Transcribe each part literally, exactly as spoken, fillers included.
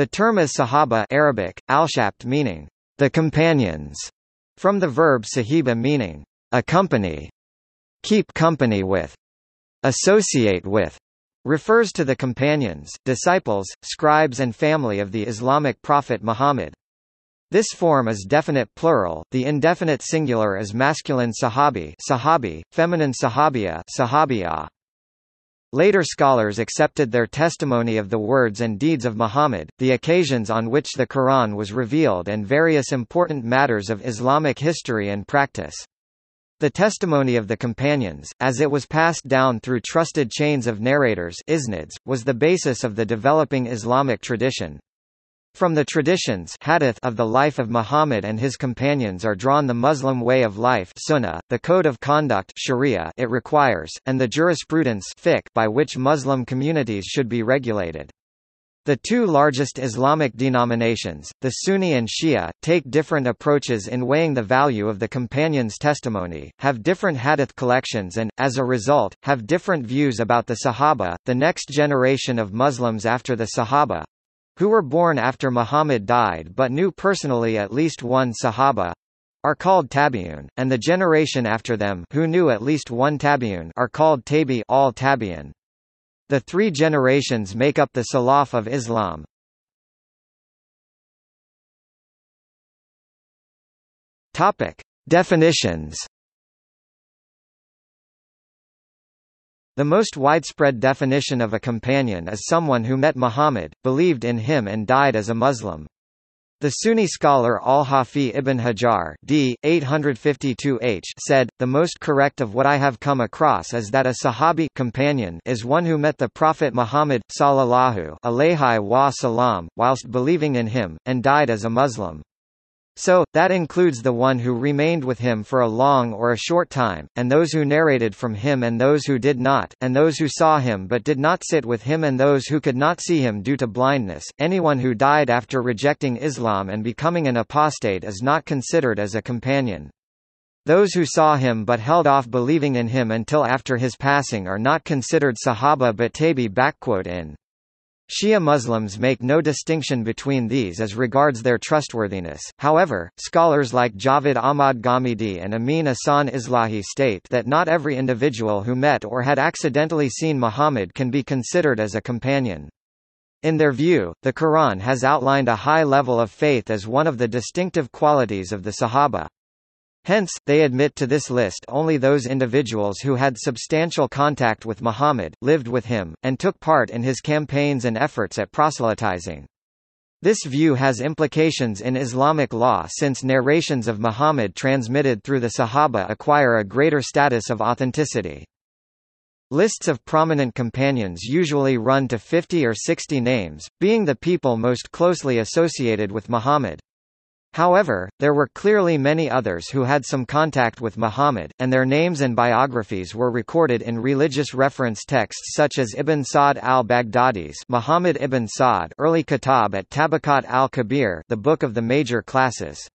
The term is sahaba, Arabic, al-shabt meaning the companions, from the verb sahiba meaning accompany, keep company with, associate with, refers to the companions, disciples, scribes and family of the Islamic prophet Muhammad. This form is definite plural, the indefinite singular is masculine sahabi, sahabi, feminine sahabia, sahabia. Later scholars accepted their testimony of the words and deeds of Muhammad, the occasions on which the Quran was revealed and various important matters of Islamic history and practice. The testimony of the companions, as it was passed down through trusted chains of narrators isnads, was the basis of the developing Islamic tradition. From the traditions hadith of the life of Muhammad and his companions are drawn the Muslim way of life sunnah, the code of conduct sharia it requires, and the jurisprudence fiqh by which Muslim communities should be regulated. The two largest Islamic denominations, the Sunni and Shia, take different approaches in weighing the value of the companions' testimony, have different hadith collections and, as a result, have different views about the Sahaba, the next generation of Muslims after the Sahaba, who were born after Muhammad died but knew personally at least one Sahaba, are called tabiun, and the generation after them who knew at least one tabiun are called tabi al tabiun. The three generations make up the salaf of Islam. Topic: Definitions. The most widespread definition of a companion is someone who met Muhammad, believed in him and died as a Muslim. The Sunni scholar al Hafi Ibn Hajar d. eight fifty-two h said, "The most correct of what I have come across is that a sahabi companion is one who met the Prophet Muhammad sallallahu alaihi wa sallam whilst believing in him, and died as a Muslim. So, that includes the one who remained with him for a long or a short time, and those who narrated from him and those who did not, and those who saw him but did not sit with him and those who could not see him due to blindness. Anyone who died after rejecting Islam and becoming an apostate is not considered as a companion. Those who saw him but held off believing in him until after his passing are not considered sahaba but tabi." In Shia Muslims make no distinction between these as regards their trustworthiness, however, scholars like Javed Ahmad Ghamidi and Amin Ahsan Islahi state that not every individual who met or had accidentally seen Muhammad can be considered as a companion. In their view, the Quran has outlined a high level of faith as one of the distinctive qualities of the Sahaba. Hence, they admit to this list only those individuals who had substantial contact with Muhammad, lived with him, and took part in his campaigns and efforts at proselytizing. This view has implications in Islamic law since narrations of Muhammad transmitted through the Sahaba acquire a greater status of authenticity. Lists of prominent companions usually run to fifty or sixty names, being the people most closely associated with Muhammad. However, there were clearly many others who had some contact with Muhammad, and their names and biographies were recorded in religious reference texts such as Ibn Sa'd al-Baghdadi's Muhammad ibn Sa'd, early Kitab at Tabakat al-Kabir, the Book of the Major Classes.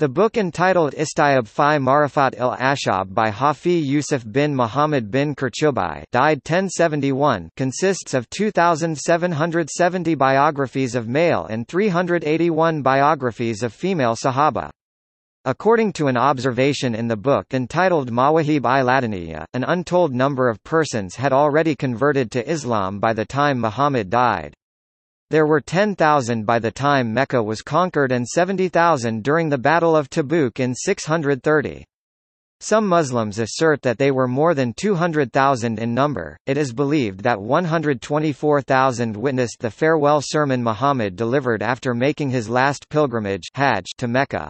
The book entitled Isti'ab fi Marifat il-Ashab by Hafiz Yusuf bin Muhammad bin Kirchubai died ten seventy-one consists of two thousand seven hundred seventy biographies of male and three hundred eighty-one biographies of female Sahaba. According to an observation in the book entitled Mawahib I ladaniyya, an untold number of persons had already converted to Islam by the time Muhammad died. There were ten thousand by the time Mecca was conquered and seventy thousand during the Battle of Tabuk in six hundred thirty. Some Muslims assert that they were more than two hundred thousand in number. It is believed that one hundred twenty-four thousand witnessed the farewell sermon Muhammad delivered after making his last pilgrimage Hajj to Mecca.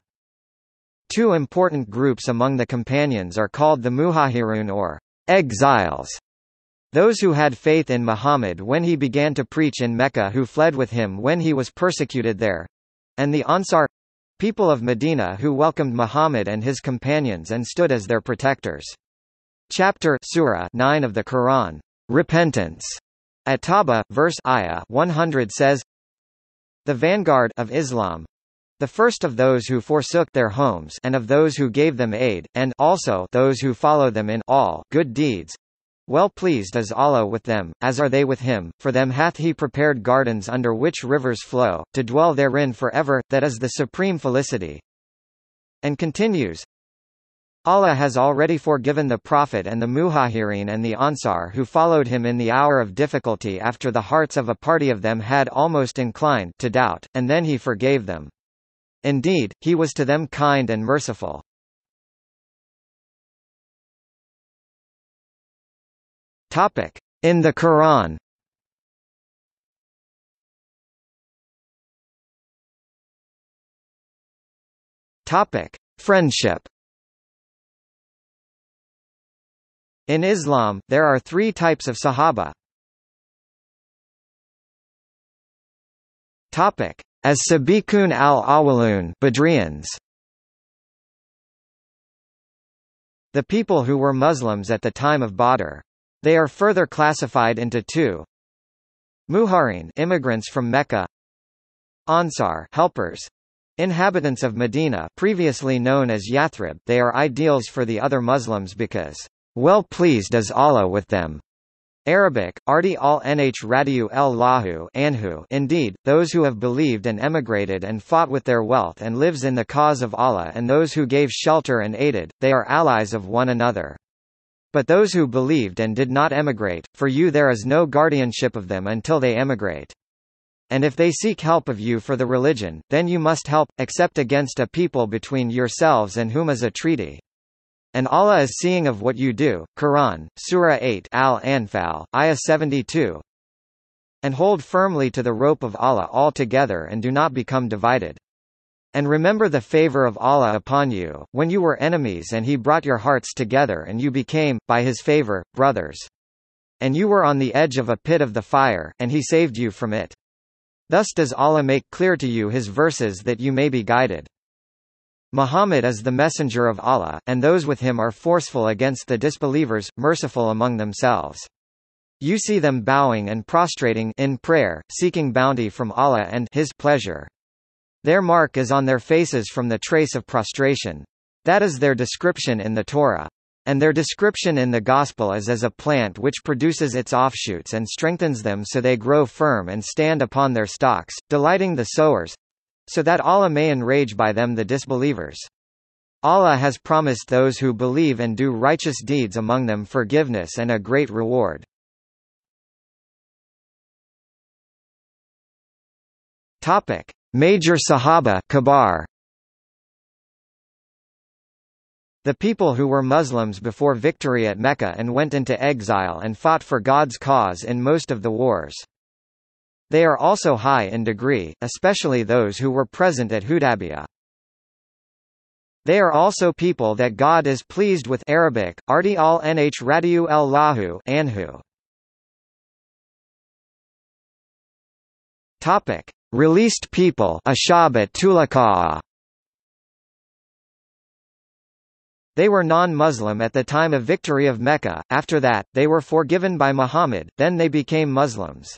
Two important groups among the companions are called the Muhajirun or exiles. Those who had faith in Muhammad when he began to preach in Mecca who fled with him when he was persecuted there, and the Ansar, people of Medina who welcomed Muhammad and his companions and stood as their protectors. Chapter Surah nine of the Quran, Repentance, At Taubah, verse Ayah one hundred says, "The vanguard of Islam, the first of those who forsook their homes and of those who gave them aid, and also those who follow them in all good deeds, Well pleased is Allah with them, as are they with him, for them hath he prepared gardens under which rivers flow, to dwell therein forever, that is the supreme felicity. And continues, Allah has already forgiven the Prophet and the Muhajirun and the Ansar who followed him in the hour of difficulty after the hearts of a party of them had almost inclined to doubt, and then he forgave them. Indeed, he was to them kind and merciful. In the Quran. Friendship. In Islam, there are three types of sahaba. As Sabiqoon Al Awaloon, Badrians. The people who were Muslims at the time of Badr. They are further classified into two: Muhajirun, immigrants from Mecca; Ansar, helpers, inhabitants of Medina, previously known as Yathrib. They are ideals for the other Muslims because well pleased is Allah with them. Arabic, Ardi al-Nh Raḍiya Allāhu anhu. Indeed, those who have believed and emigrated and fought with their wealth and lives in the cause of Allah, and those who gave shelter and aided, they are allies of one another. But those who believed and did not emigrate, for you there is no guardianship of them until they emigrate. And if they seek help of you for the religion, then you must help, except against a people between yourselves and whom is a treaty. And Allah is seeing of what you do. Quran, Surah eight, Al-Anfal, Ayah seventy-two. And hold firmly to the rope of Allah altogether and do not become divided. And remember the favor of Allah upon you, when you were enemies and he brought your hearts together and you became, by his favor, brothers. And you were on the edge of a pit of the fire, and he saved you from it. Thus does Allah make clear to you his verses that you may be guided. Muhammad is the messenger of Allah, and those with him are forceful against the disbelievers, merciful among themselves. You see them bowing and prostrating in prayer, seeking bounty from Allah and his pleasure. Their mark is on their faces from the trace of prostration. That is their description in the Torah. And their description in the Gospel is as a plant which produces its offshoots and strengthens them so they grow firm and stand upon their stalks, delighting the sowers, so that Allah may enrage by them the disbelievers. Allah has promised those who believe and do righteous deeds among them forgiveness and a great reward. Major Sahaba Kabar. The people who were Muslims before victory at Mecca and went into exile and fought for God's cause in most of the wars. They are also high in degree, especially those who were present at Hudaybiyah. They are also people that God is pleased with. Arabic, Ardi al-Nh Raḍiya Allāhu anhu. Topic: Released people. Ashab at Tulaqa'a. They were non-Muslim at the time of victory of Mecca. After that, they were forgiven by Muhammad, then they became Muslims.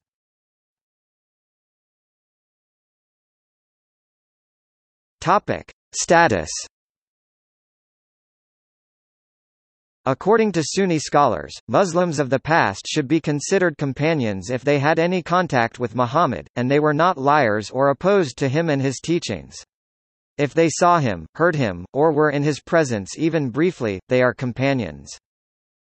Topic: Status. According to Sunni scholars, Muslims of the past should be considered companions if they had any contact with Muhammad, and they were not liars or opposed to him and his teachings. If they saw him, heard him, or were in his presence even briefly, they are companions.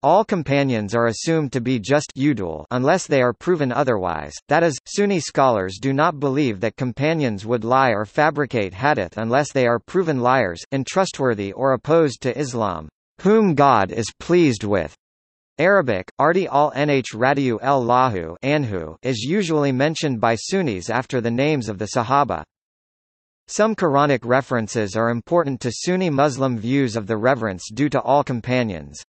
All companions are assumed to be just udul unless they are proven otherwise, that is, Sunni scholars do not believe that companions would lie or fabricate hadith unless they are proven liars, untrustworthy or opposed to Islam. Whom God is pleased with. Arabic, Ardi al-Nh Raḍiya Allāhu anhu, is usually mentioned by Sunnis after the names of the Sahaba. Some Quranic references are important to Sunni Muslim views of the reverence due to all companions.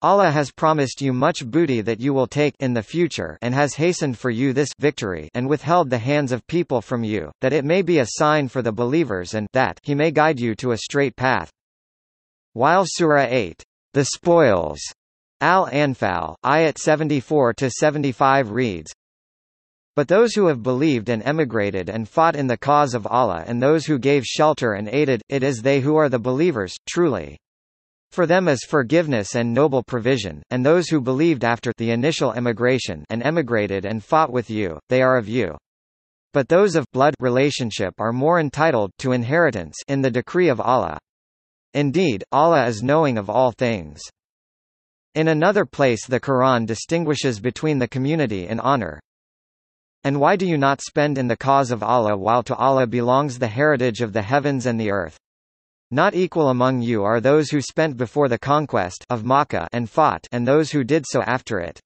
Allah has promised you much booty that you will take in the future and has hastened for you this victory and withheld the hands of people from you, that it may be a sign for the believers and that he may guide you to a straight path. While Surah eight, the spoils, Al-Anfal, Ayat seventy-four to seventy-five reads, but those who have believed and emigrated and fought in the cause of Allah and those who gave shelter and aided, it is they who are the believers, truly. For them is forgiveness and noble provision, and those who believed after the initial emigration and emigrated and fought with you, they are of you. But those of blood relationship are more entitled to inheritance in the decree of Allah. Indeed, Allah is knowing of all things. In another place the Quran distinguishes between the community in honor. And why do you not spend in the cause of Allah while to Allah belongs the heritage of the heavens and the earth? Not equal among you are those who spent before the conquest of Makkah and fought and those who did so after it.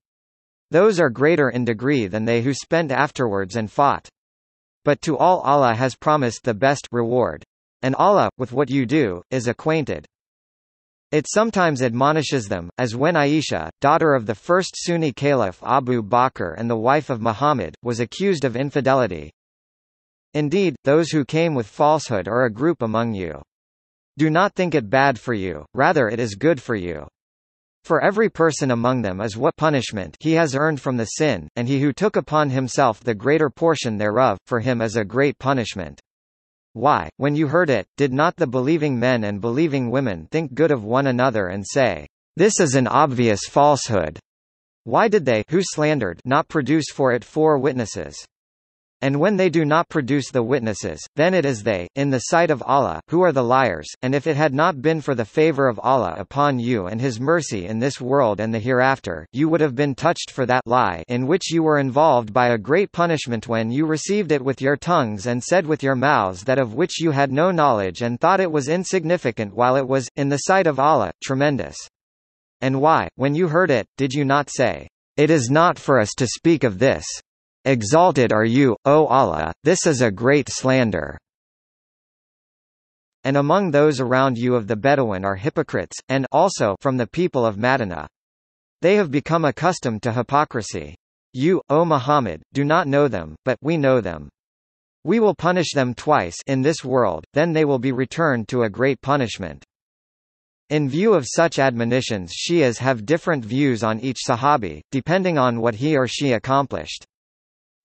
Those are greater in degree than they who spent afterwards and fought. But to all Allah has promised the best reward. And Allah, with what you do, is acquainted. It sometimes admonishes them, as when Aisha, daughter of the first Sunni caliph Abu Bakr and the wife of Muhammad, was accused of infidelity. Indeed, those who came with falsehood are a group among you. Do not think it bad for you, rather it is good for you. For every person among them is what punishment he has earned from the sin, and he who took upon himself the greater portion thereof, for him is a great punishment. Why, when you heard it, did not the believing men and believing women think good of one another and say, "This is an obvious falsehood"? Why did they who slandered not produce for it four witnesses? And when they do not produce the witnesses, then it is they, in the sight of Allah, who are the liars, and if it had not been for the favor of Allah upon you and His mercy in this world and the hereafter, you would have been touched for that lie in which you were involved by a great punishment when you received it with your tongues and said with your mouths that of which you had no knowledge and thought it was insignificant while it was, in the sight of Allah, tremendous. And why, when you heard it, did you not say, "It is not for us to speak of this. Exalted are you, O Allah, this is a great slander"? And among those around you of the Bedouin are hypocrites, and also from the people of Madinah. They have become accustomed to hypocrisy. You, O Muhammad, do not know them, but we know them. We will punish them twice in this world, then they will be returned to a great punishment. In view of such admonitions, Shias have different views on each Sahabi, depending on what he or she accomplished.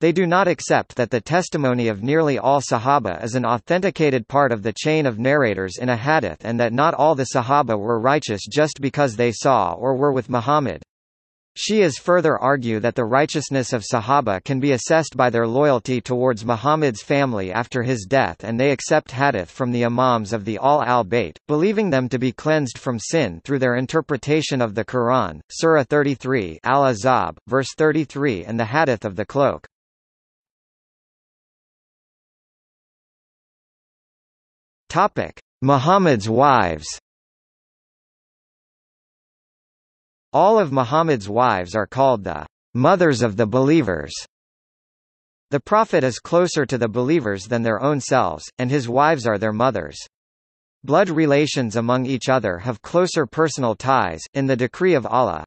They do not accept that the testimony of nearly all Sahaba is an authenticated part of the chain of narrators in a Hadith and that not all the Sahaba were righteous just because they saw or were with Muhammad. Shias further argue that the righteousness of Sahaba can be assessed by their loyalty towards Muhammad's family after his death, and they accept Hadith from the Imams of the Al-Al-Bayt, believing them to be cleansed from sin through their interpretation of the Quran, Surah thirty-three, Al-Azab, verse thirty-three, and the Hadith of the Cloak. Topic: Muhammad's wives. All of Muhammad's wives are called the mothers of the believers. The Prophet is closer to the believers than their own selves, and his wives are their mothers. Blood relations among each other have closer personal ties, in the decree of Allah,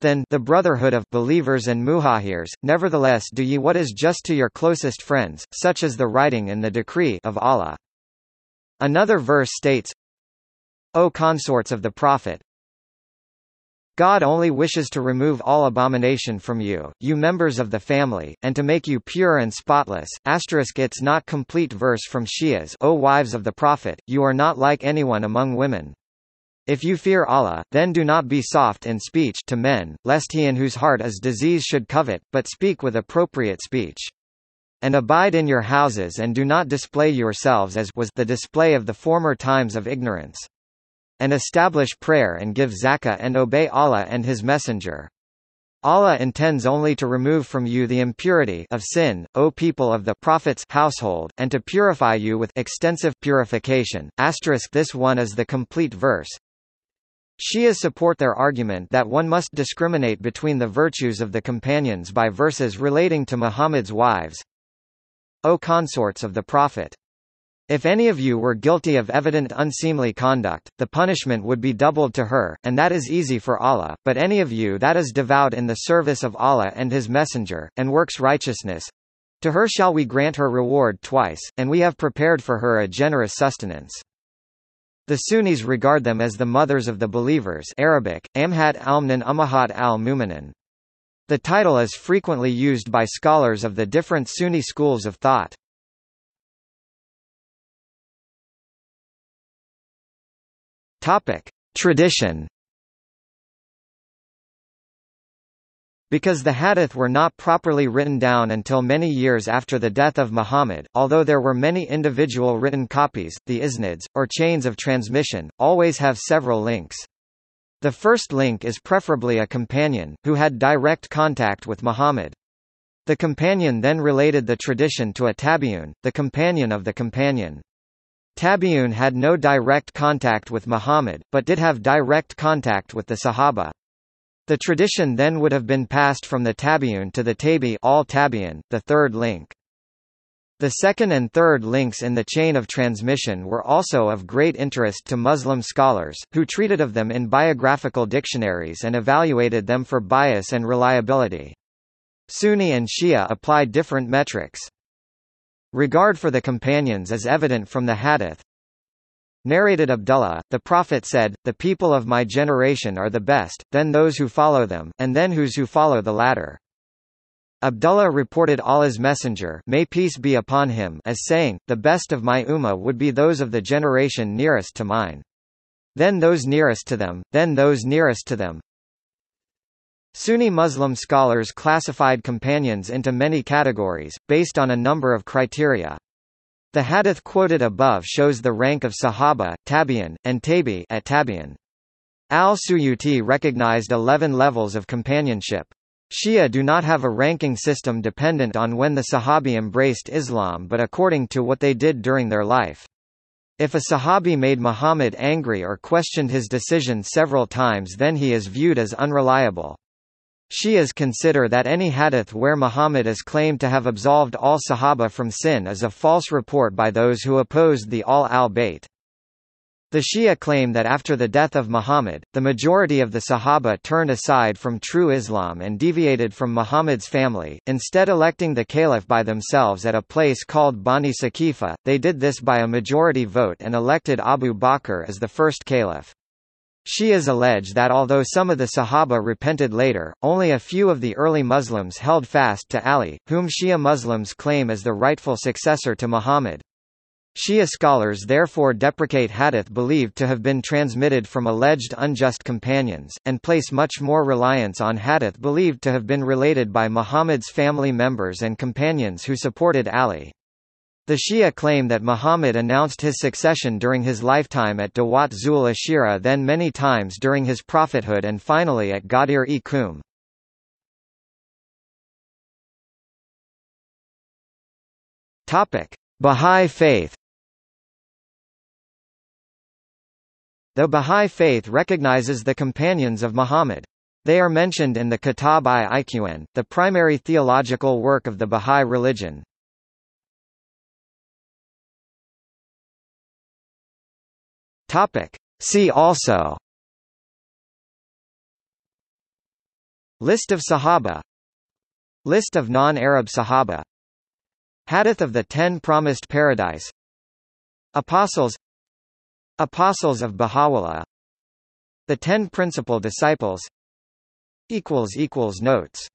than the brotherhood of believers and muhajirs. Nevertheless, do ye what is just to your closest friends, such as the writing in the decree of Allah. Another verse states, "O consorts of the Prophet, God only wishes to remove all abomination from you, you members of the family, and to make you pure and spotless." Asterisk it's not complete verse from Shias. "O wives of the Prophet, you are not like anyone among women. If you fear Allah, then do not be soft in speech to men, lest he in whose heart is disease should covet, but speak with appropriate speech. And abide in your houses and do not display yourselves as was the display of the former times of ignorance. And establish prayer and give zakah and obey Allah and His Messenger. Allah intends only to remove from you the impurity of sin, O people of the Prophet's household, and to purify you with extensive purification." Asterisk this one is the complete verse. Shias support their argument that one must discriminate between the virtues of the companions by verses relating to Muhammad's wives. "O consorts of the Prophet, if any of you were guilty of evident unseemly conduct, the punishment would be doubled to her, and that is easy for Allah, but any of you that is devout in the service of Allah and His Messenger, and works righteousness, to her shall we grant her reward twice, and we have prepared for her a generous sustenance." The Sunnis regard them as the mothers of the believers, Arabic, Amhat al-Muminin, Ummahat al-Muminin. The title is frequently used by scholars of the different Sunni schools of thought. Tradition. Because the hadith were not properly written down until many years after the death of Muhammad, although there were many individual written copies, the isnads, or chains of transmission, always have several links. The first link is preferably a companion, who had direct contact with Muhammad. The companion then related the tradition to a tabiun, the companion of the companion. Tabiun had no direct contact with Muhammad, but did have direct contact with the sahaba. The tradition then would have been passed from the tabi'un to the tabi, all tabi'un, the third link. The second and third links in the chain of transmission were also of great interest to Muslim scholars, who treated of them in biographical dictionaries and evaluated them for bias and reliability. Sunni and Shia applied different metrics. Regard for the companions is evident from the hadith. Narrated Abdullah, the Prophet said, "The people of my generation are the best, then those who follow them, and then those who follow the latter." Abdullah reported Allah's Messenger, may peace be upon him, as saying, "The best of my ummah would be those of the generation nearest to mine. Then those nearest to them, then those nearest to them." Sunni Muslim scholars classified companions into many categories, based on a number of criteria. The hadith quoted above shows the rank of sahaba, tabi'in, and tabi at tabi'in. Al-Suyuti recognized eleven levels of companionship. Shia do not have a ranking system dependent on when the sahabi embraced Islam but according to what they did during their life. If a sahabi made Muhammad angry or questioned his decision several times, then he is viewed as unreliable. Shias consider that any hadith where Muhammad is claimed to have absolved all Sahaba from sin is a false report by those who opposed the Al al-Bayt. The Shia claim that after the death of Muhammad, the majority of the Sahaba turned aside from true Islam and deviated from Muhammad's family, instead electing the caliph by themselves at a place called Bani Saqifa. They did this by a majority vote and elected Abu Bakr as the first caliph. Shias allege that although some of the Sahaba repented later, only a few of the early Muslims held fast to Ali, whom Shia Muslims claim as the rightful successor to Muhammad. Shia scholars therefore deprecate hadith believed to have been transmitted from alleged unjust companions, and place much more reliance on hadith believed to have been related by Muhammad's family members and companions who supported Ali. The Shia claim that Muhammad announced his succession during his lifetime at Dawat Zul Ashira, then many times during his prophethood, and finally at Ghadir-e-Qum. Baha'i Faith. The Baha'i Faith recognizes the companions of Muhammad. They are mentioned in the Kitab at Tabakat, the primary theological work of the Baha'i religion. See also: List of Sahaba, List of non-Arab Sahaba, Hadith of the Ten Promised Paradise, Apostles, Apostles of Baha'u'llah, The Ten Principal Disciples. Notes